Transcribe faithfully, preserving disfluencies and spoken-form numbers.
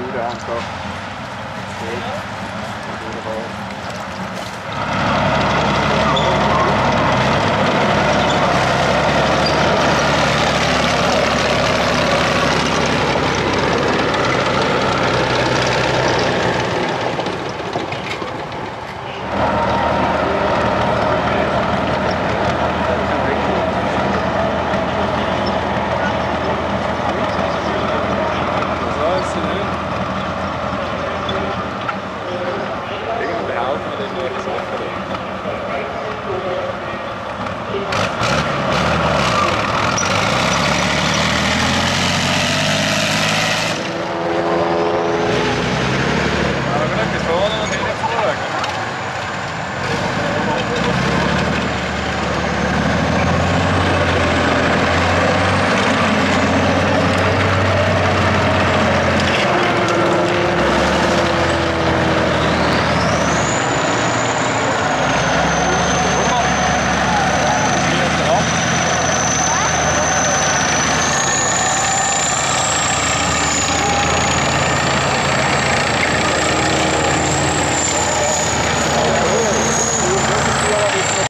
Good answer. Good. Good.